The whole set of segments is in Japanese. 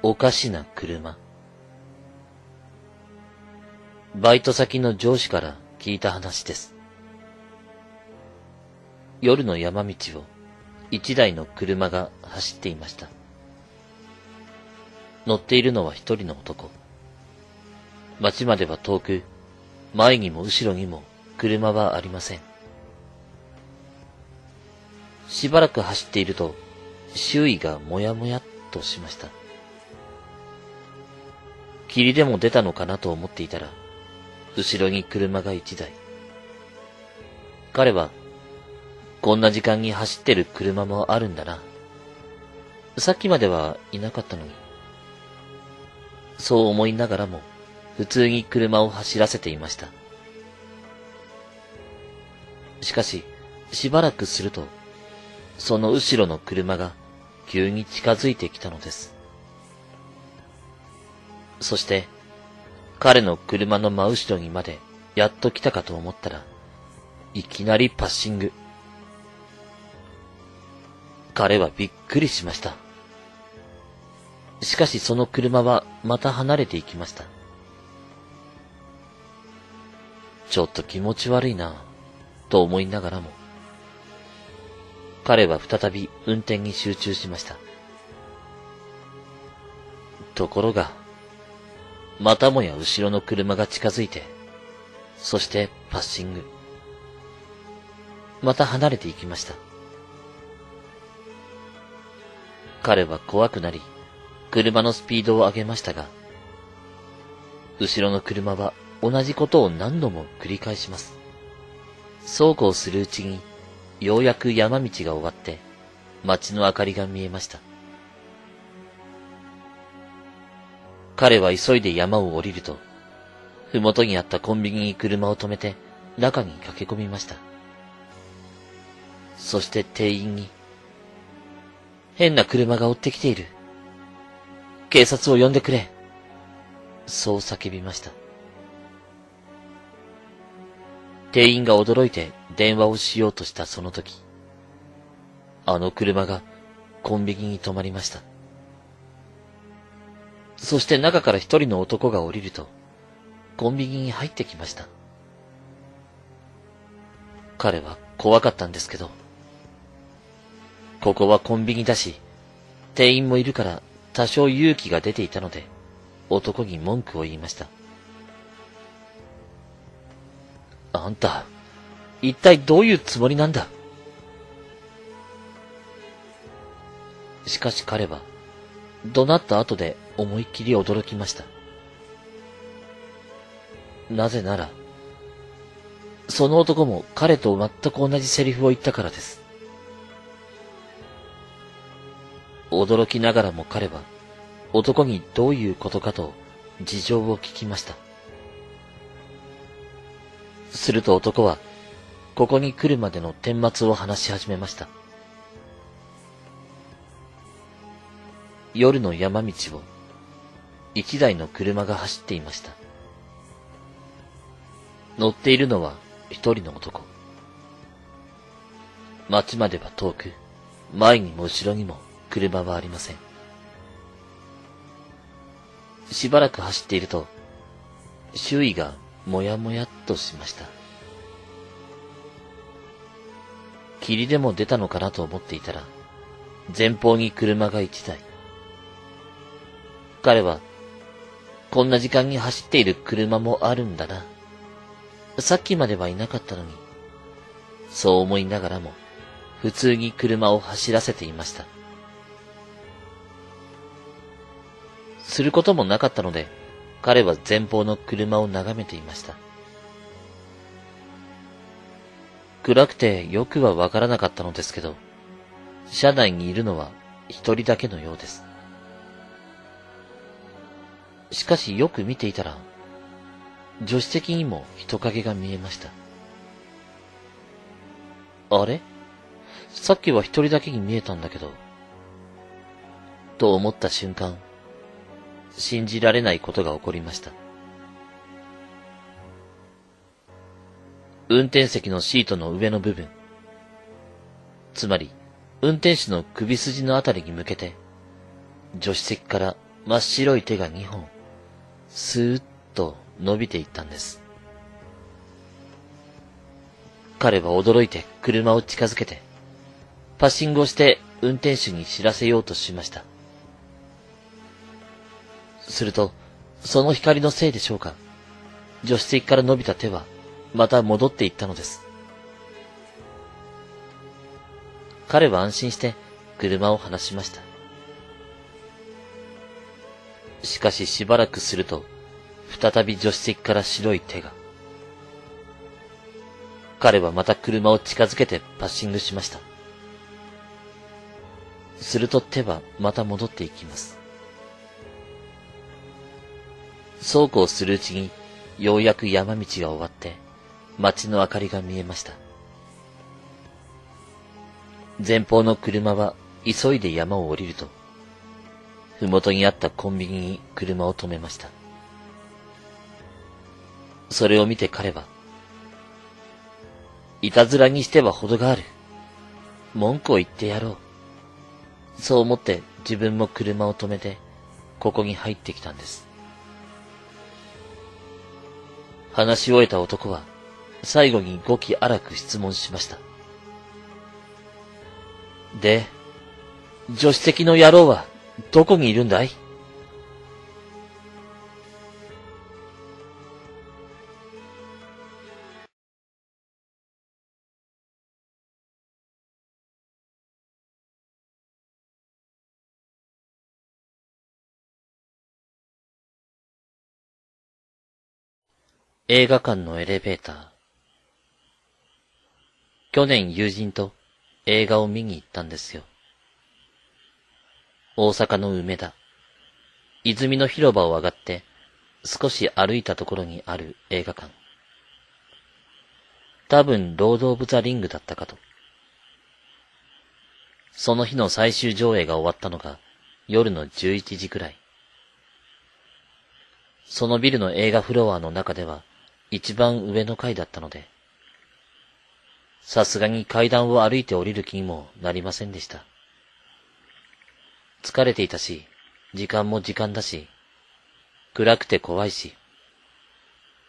おかしな車。バイト先の上司から聞いた話です。夜の山道を一台の車が走っていました。乗っているのは一人の男。町までは遠く、前にも後ろにも車はありません。しばらく走っていると、周囲がもやもやっとしました。霧でも出たのかなと思っていたら、後ろに車が一台。彼は、こんな時間に走ってる車もあるんだな。さっきまではいなかったのに。そう思いながらも、普通に車を走らせていました。しかし、しばらくすると、その後ろの車が急に近づいてきたのです。そして、彼の車の真後ろにまでやっと来たかと思ったら、いきなりパッシング。彼はびっくりしました。しかしその車はまた離れていきました。ちょっと気持ち悪いなぁ、と思いながらも、彼は再び運転に集中しました。ところが、またもや後ろの車が近づいて、そしてパッシング。また離れていきました。彼は怖くなり、車のスピードを上げましたが、後ろの車は同じことを何度も繰り返します。そうこうするうちに、ようやく山道が終わって、街の明かりが見えました。彼は急いで山を降りると、ふもとにあったコンビニに車を止めて、中に駆け込みました。そして店員に、変な車が追ってきている。警察を呼んでくれ。そう叫びました。店員が驚いて電話をしようとしたその時、あの車がコンビニに止まりました。そして中から一人の男が降りると、コンビニに入ってきました。彼は怖かったんですけど、ここはコンビニだし、店員もいるから多少勇気が出ていたので、男に文句を言いました。あんた、一体どういうつもりなんだ？しかし彼は、怒鳴った後で思いっきり驚きました。なぜなら、その男も彼と全く同じセリフを言ったからです。驚きながらも彼は男にどういうことかと事情を聞きました。すると男はここに来るまでの顛末を話し始めました。夜の山道を一台の車が走っていました。乗っているのは一人の男。町までは遠く、前にも後ろにも車はありません。しばらく走っていると、周囲がもやもやっとしました。霧でも出たのかなと思っていたら、前方に車が一台。彼は、こんな時間に走っている車もあるんだな。さっきまではいなかったのに。そう思いながらも、普通に車を走らせていました。することもなかったので、彼は前方の車を眺めていました。暗くてよくはわからなかったのですけど、車内にいるのは一人だけのようです。しかしよく見ていたら、助手席にも人影が見えました。あれ？さっきは一人だけに見えたんだけど。と思った瞬間、信じられないことが起こりました。運転席のシートの上の部分、つまり運転手の首筋のあたりに向けて、助手席から真っ白い手が2本、スーッと伸びていったんです。彼は驚いて車を近づけて、パッシングをして運転手に知らせようとしました。すると、その光のせいでしょうか、助手席から伸びた手は、また戻っていったのです。彼は安心して車を離しました。しかししばらくすると、再び助手席から白い手が。彼はまた車を近づけてパッシングしました。すると手はまた戻っていきます。そうこうするうちに、ようやく山道が終わって、街の明かりが見えました。前方の車は急いで山を降りると、ふもとにあったコンビニに車を止めました。それを見て彼は、いたずらにしては程がある。文句を言ってやろう。そう思って自分も車を止めて、ここに入ってきたんです。話し終えた男は、最後に語気荒く質問しました。で、助手席の野郎はどこにいるんだい？映画館のエレベーター。去年友人と映画を見に行ったんですよ。大阪の梅田、泉の広場を上がって少し歩いたところにある映画館。多分ロード・オブ・ザ・リングだったかと。その日の最終上映が終わったのが夜の11時くらい。そのビルの映画フロアの中では一番上の階だったので、さすがに階段を歩いて降りる気にもなりませんでした。疲れていたし、時間も時間だし、暗くて怖いし。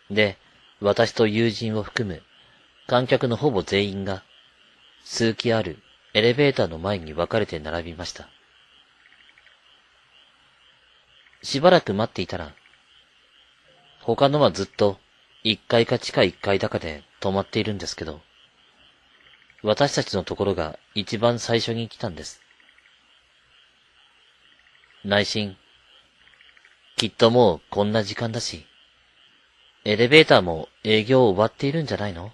で、私と友人を含む観客のほぼ全員が、数基あるエレベーターの前に分かれて並びました。しばらく待っていたら、他のはずっと1階か地下1階高で止まっているんですけど、私たちのところが一番最初に来たんです。内心、きっともうこんな時間だし、エレベーターも営業終わっているんじゃないの？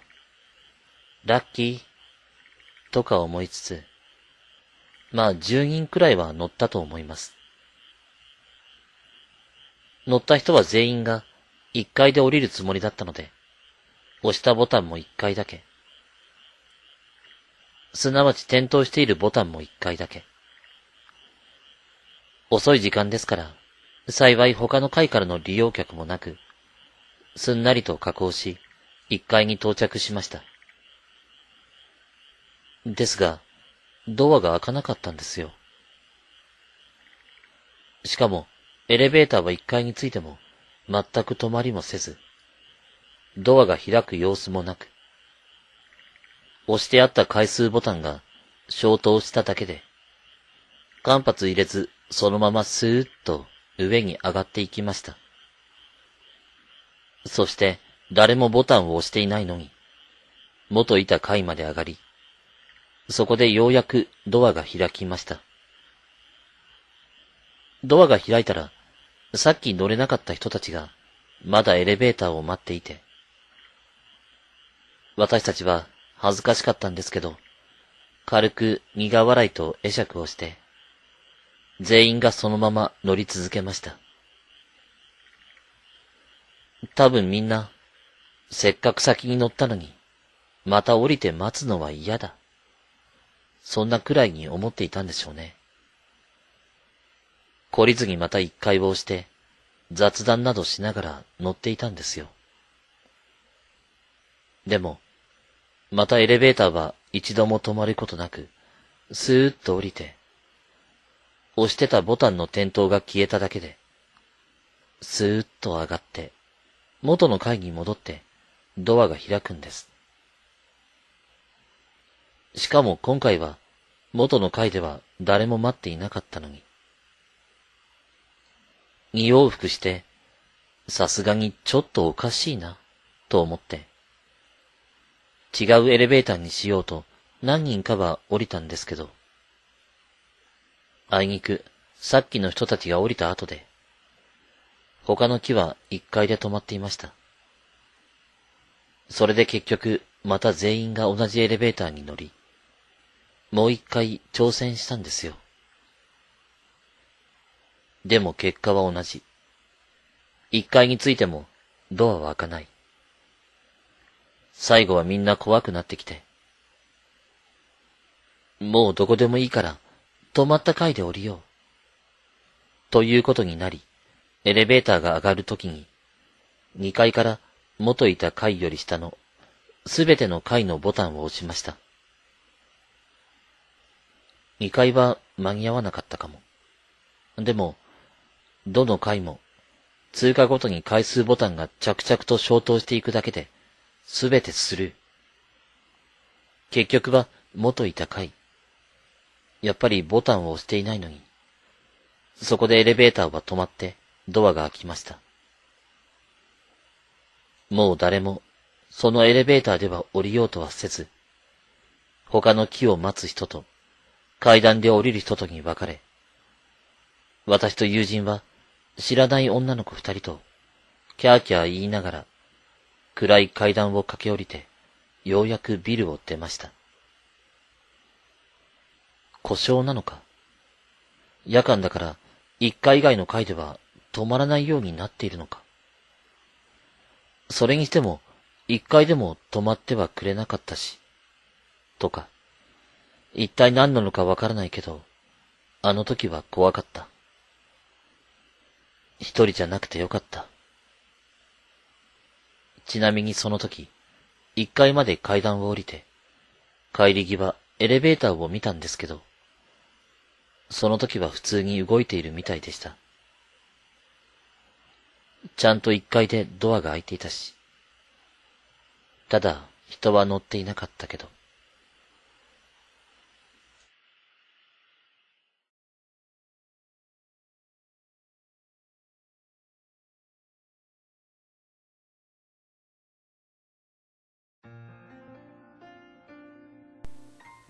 ラッキーとか思いつつ、まあ10人くらいは乗ったと思います。乗った人は全員が1階で降りるつもりだったので、押したボタンも1回だけ。すなわち点灯しているボタンも1回だけ。遅い時間ですから、幸い他の階からの利用客もなく、すんなりと下降し、1階に到着しました。ですが、ドアが開かなかったんですよ。しかも、エレベーターは1階に着いても、全く止まりもせず、ドアが開く様子もなく、押してあった回数ボタンが消灯しただけで、間髪入れずそのままスーッと上に上がっていきました。そして誰もボタンを押していないのに、元いた階まで上がり、そこでようやくドアが開きました。ドアが開いたら、さっき乗れなかった人たちがまだエレベーターを待っていて、私たちは、恥ずかしかったんですけど、軽く苦笑いと会釈をして、全員がそのまま乗り続けました。多分みんな、せっかく先に乗ったのに、また降りて待つのは嫌だ。そんなくらいに思っていたんでしょうね。懲りずにまた一回をして、雑談などしながら乗っていたんですよ。でも、またエレベーターは一度も止まることなく、スーッと降りて、押してたボタンの点灯が消えただけで、スーッと上がって、元の階に戻って、ドアが開くんです。しかも今回は、元の階では誰も待っていなかったのに。二往復して、さすがにちょっとおかしいな、と思って。違うエレベーターにしようと何人かは降りたんですけど、あいにくさっきの人たちが降りた後で、他の木は一階で止まっていました。それで結局また全員が同じエレベーターに乗り、もう一回挑戦したんですよ。でも結果は同じ。一階についてもドアは開かない。最後はみんな怖くなってきて、もうどこでもいいから止まった階で降りようということになり、エレベーターが上がるときに2階から元いた階より下のすべての階のボタンを押しました。2階は間に合わなかったかも。でもどの階も通過ごとに回数ボタンが着々と消灯していくだけで、すべてスルー。結局は元いた階。やっぱりボタンを押していないのに。そこでエレベーターは止まってドアが開きました。もう誰もそのエレベーターでは降りようとはせず、他の木を待つ人と階段で降りる人とに分かれ、私と友人は知らない女の子2人とキャーキャー言いながら、暗い階段を駆け下りて、ようやくビルを出ました。故障なのか、夜間だから1階以外の階では止まらないようになっているのか。それにしても1階でも止まってはくれなかったし、とか、一体何なのかわからないけど、あの時は怖かった。一人じゃなくてよかった。ちなみにその時、1階まで階段を降りて、帰り際エレベーターを見たんですけど、その時は普通に動いているみたいでした。ちゃんと1階でドアが開いていたし、ただ人は乗っていなかったけど。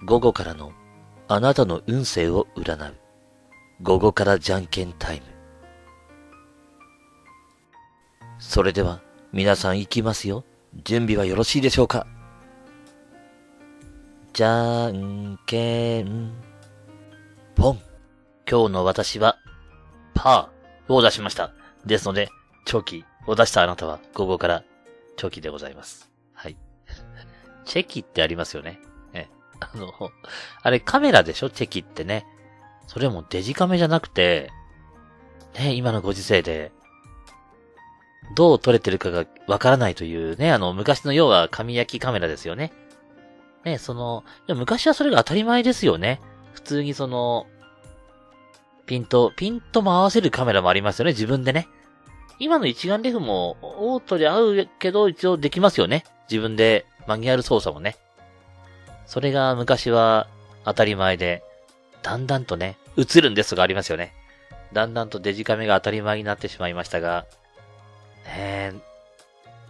午後からのあなたの運勢を占う午後からじゃんけんタイム。それでは皆さん行きますよ。準備はよろしいでしょうか。じゃんけんポン。今日の私はパーを出しました。ですのでチョキを出したあなたは午後からチョキでございます。はいチェキってありますよね。あれカメラでしょ、チェキってね。それもデジカメじゃなくて、ね、今のご時世で、どう撮れてるかがわからないというね、昔の要は紙焼きカメラですよね。ね、昔はそれが当たり前ですよね。普通にピントも合わせるカメラもありますよね、自分でね。今の一眼レフも、オートで合うけど、一応できますよね。自分でマニュアル操作もね。それが昔は当たり前で、だんだんとね、映るんですがありますよね。だんだんとデジカメが当たり前になってしまいましたが、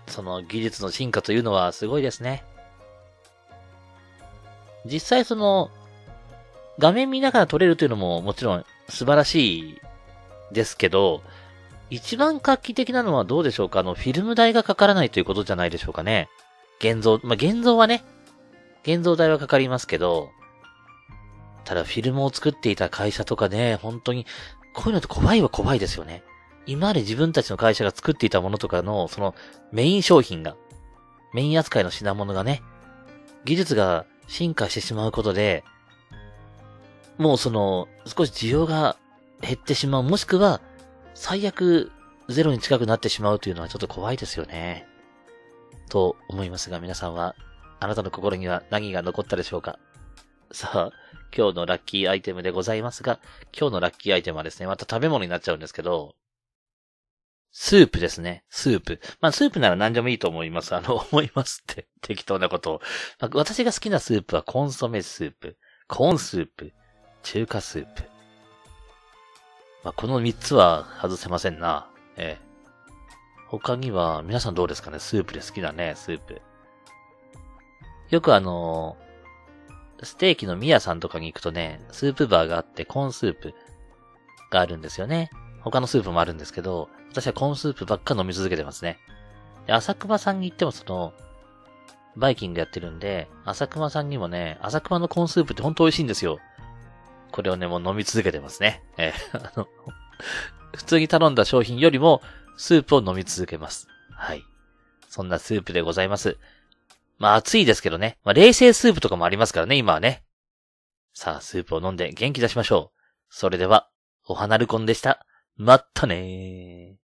その技術の進化というのはすごいですね。実際画面見ながら撮れるというのももちろん素晴らしいですけど、一番画期的なのはどうでしょうか。フィルム代がかからないということじゃないでしょうかね。現像はね、現像代はかかりますけど、ただフィルムを作っていた会社とかね、本当に、こういうのって怖いは怖いですよね。今まで自分たちの会社が作っていたものとかの、メイン商品が、メイン扱いの品物がね、技術が進化してしまうことで、もうその、少し需要が減ってしまう、もしくは、最悪、ゼロに近くなってしまうというのはちょっと怖いですよね。と思いますが、皆さんは、あなたの心には何が残ったでしょうか？さあ、今日のラッキーアイテムでございますが、今日のラッキーアイテムはですね、また食べ物になっちゃうんですけど、スープですね。スープ。まあ、スープなら何でもいいと思います。思いますって、適当なことを。まあ、私が好きなスープはコンソメスープ、コーンスープ、中華スープ。まあ、この3つは外せませんな。ええ。他には、皆さんどうですかね？スープで好きだね、スープ。よくステーキのミヤさんとかに行くとね、スープバーがあってコーンスープがあるんですよね。他のスープもあるんですけど、私はコーンスープばっか飲み続けてますね。で、浅熊さんに行ってもバイキングやってるんで、浅熊さんにもね、浅熊のコーンスープってほんと美味しいんですよ。これをね、もう飲み続けてますね。普通に頼んだ商品よりも、スープを飲み続けます。はい。そんなスープでございます。まあ暑いですけどね。まあ冷製スープとかもありますからね、今はね。さあ、スープを飲んで元気出しましょう。それでは、おはなるこんでした。まったねー。